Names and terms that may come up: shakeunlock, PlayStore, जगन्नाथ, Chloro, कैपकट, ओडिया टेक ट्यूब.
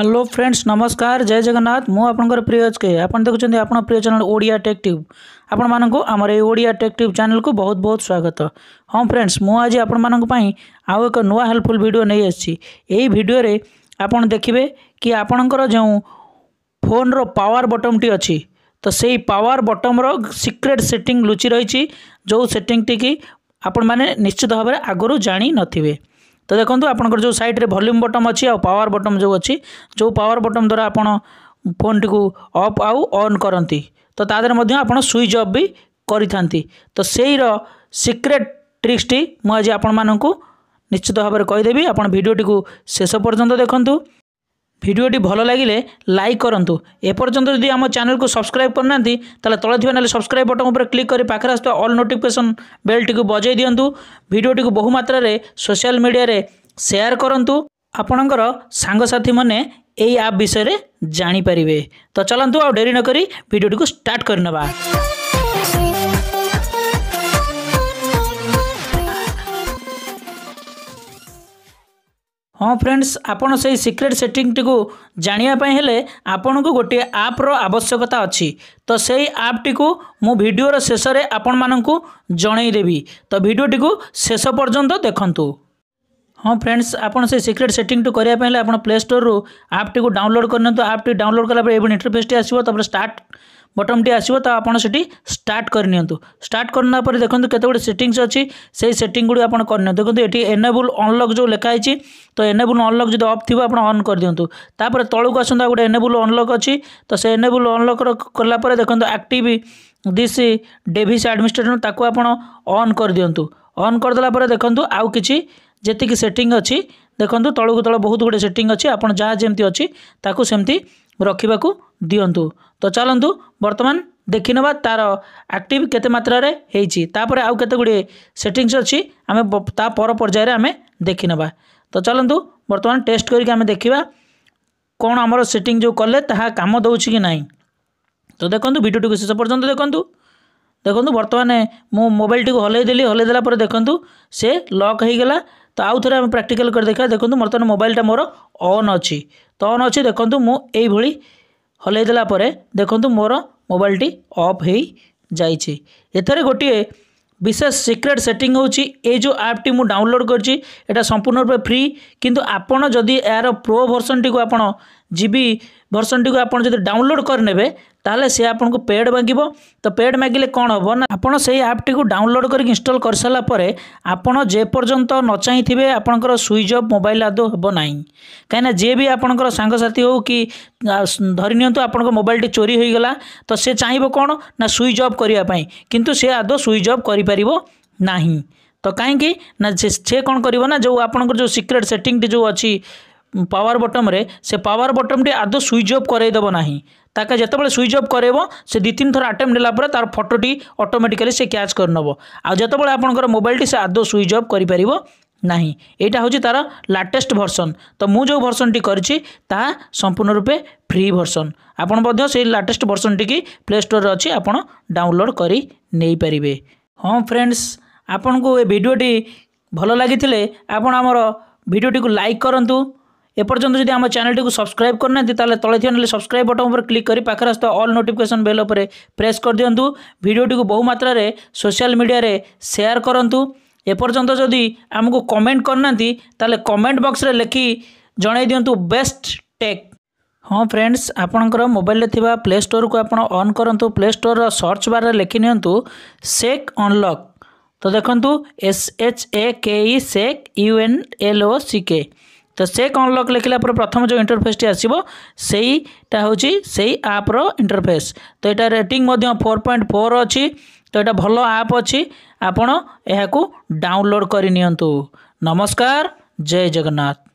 Hello friends नमस्कार जय जगन्नाथ मु आपनकर प्रिय अजके आपन देखुछन आपन प्रिय चैनल ओडिया टेक ट्यूब आपण मानक आमर ये ओडिया टेक ट्यूब चैनल को बहुत बहुत स्वागत। हाँ फ्रेंड्स मु आज आपण मानक पई आउ एक नुआ हेल्पफुल वीडियो नै आछि। एही वीडियो रे आपण देखिबे कि आपनकर जो फोन रो पावर बटन टी अछि तो सेही पावर बटन रो सीक्रेट सेटिंग लुचि रहिछि, जो सेटिंग टी की आपण माने निश्चित भाबरे आगरु जानि नथिबे। तो देखो आपंकर जो सैड्रे वॉल्यूम बटन अच्छी आ पावर बटन जो अच्छी जो पावर बटन द्वारा आपड़ फोन टी अफ आउ ऑन करती तो तादर आप स्विच अफ भी करी तो सहीर सिक्रेट ट्रिक्स टी मुझे आपण मानक निश्चित भाव में कहीदेवी। आप भिडटी को शेष पर्यंत देखूँ, भिडटी भल लगे लाइक करूँ। एपर्तंत जदि आम चैनल को सब्सक्राइब करना तो तले ना सब्सक्राइब बटन पर क्लिक कर पाखे आस ऑल नोटिफिकेशन बेल टी बजे दिंतु। भिडटी को बहु मात्र सोशल मीडिया रे शेयर करूँ, आपणकर सांगसाथी मैंने यही आप विषय में जानीपारे। तो चलतु आ डेरी नक भिडटी को स्टार्ट करनवा। हाँ फ्रेंड्स आपण से सीक्रेट सेटिंग टी को जानापी हेले आपण को गोटे आप्र आवश्यकता अच्छी तो से आप टी मु भिडर शेष आपण मानक जनईदेवी। तो भिडटी को शेष पर्यंत देखु। हाँ फ्रेंड्स आपण से सीक्रेट सेटिंग टी करने आप प्ले स्टोर रु आप टी डाउनलोड करनी। तो आप टी डाउनलोड कलापर एवं इंटरफेस टी आसो स्टार्ट बटन टी आसो तो आपड़ से स्टार्ट करनी। स्टार्ट करना पर देखो केतगुड़ी सेटिंग्स अच्छी से सेटिंग गुड़ी आप करनी। देखो ये एनेबल अनलॉक जो लिखाई तो एनेबल अनलॉक जो अफ थी आप ऑन कर दिंतु। तापर तौक आसंता गोटे एनेबल अनलॉक अच्छी तो से एनेबल अनलॉक कलापर देखो एक्टिव दिस डेविस एडमिनिस्ट्रेटर ताकू आप ऑन कर दिंतु। ऑन करदेला देखूँ आउ कि जी सेटिंग अच्छी देखो तौक तल बहुत गुड़े सेटिंग अच्छी आप जहाँ जमी अच्छी ताकू सेमती रखा दिंतु। तो चलतु बर्तमान देखी ना तार एक्टिव केते मात्रा रे हेछि तापर आउ केते गुड़े सेटिंग्स अच्छी आमे ता पर पर्याय रे आमे देखी ना। तो चलतु बर्तमान टेस्ट करके आमे देखिबा कोन हमर सेटिंग जो कले ताहा काम दउछि कि नाही। तो देखंतु वीडियो टिको शेष पर्यंत देखंतु। देखंतु बर्तमान मो मोबाइल टिको हलै देली, हलै देला पर देखंतु से लॉक हे गेला। तो आउ थरे आमे प्रैक्टिकल कर देखा। देखंतु बर्तमान मोबाइलटा मोर ऑन अछि तो ऑन अछि। देखंतु मो एई भली हलै देला परे देखंतु मोर मोबाइल टी ऑफ हे जाइछि। एथरे गोटे विशेष सीक्रेट सेटिंग होछि ए जो ऐप टी मु डाउनलोड करछि एटा संपूर्ण रूप फ्री, किंतु आपण जदि यार प्रो वर्जन टी को आपण जीबी वर्जन टी को आपण जदि डाउनलोड करनेबे ताले से आपन को पेड मांगिबो। तो पेड मांगिले कोन होबो ना आपण सेही ऐप टी को डाउनलोड करके इंस्टॉल करसला परे आपण जे पर्यंत न चाहिथिबे आपनकर स्विच ऑफ मोबाइल आदो होबो नाही। काहेना जे भी आपनकर संग साथी हो कि धरिनियंत आपनकर मोबाइल टी चोरी होई गला तो से चाहिबो कोन ना स्विच ऑफ करिया पई, किंतु से आदो स्विच ऑफ करि परिबो नाही। तो काहे कि ना से कोन करिवो ना जो आपनकर जो सीक्रेट सेटिंग टी जो अछि पावर बटन रे से पावर बटन टी आदो स्विच ऑफ करई देबो नाही। ताके जेतेबेले स्विच ऑफ करेबो से दु तीन थर अटेम्प्ट देला पर तार फोटो टी ऑटोमेटिकली से कैच करनबो। आ जेतेबेले आपनकर मोबाइल टी से आदो स्विच ऑफ करि परिबो नाही। एटा होची तार लेटेस्ट वर्जन। तो मु जो वर्जन टी करछि ता संपूर्ण रूपे फ्री वर्जन। आपण मध्ये से लेटेस्ट वर्जन टी की प्ले स्टोर रे अछि आपण डाउनलोड करी नै परिबे। हां फ्रेंड्स आपण को ए वीडियो टी भलो लागिथिले आपण हमर वीडियो टी को लाइक करंतु। एपर्तंत जदि आम चैनल टी को सब्सक्राइब करना ताले तले थी सब्सक्राइब बटन पर क्लिक कर पाखे आस ऑल नोटिफिकेशन बेल पर प्रेस कर दिंतु। भिडटी को बहु मात्रा रे सोशल मीडिया रे शेयर करूँ। एपर्तंत जदि आमको कमेंट करना ताले कमेंट बॉक्स रे लिखि जनै दिंतु बेस्ट टेक। हाँ फ्रेंड्स आपणकर मोबाइल थिबा प्ले स्टोर को आपण ऑन करूँ। प्ले स्टोर सर्च बार रे लिखि नियंतु सेक अनलॉक। तो देखंतु SHAKE सेक UNLOCK। तो सेक अनलॉक लिखला पर प्रथम जो इंटरफेस टी आसीबो सेईटा होची सेई ऐप रो इंटरफेस। तो एटा रेटिंग मध्य 4.4 अछि। तो एटा भलो ऐप अछि आपण एहाकू डाउनलोड करि नियंतु। नमस्कार जय जगन्नाथ।